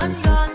I'm gone.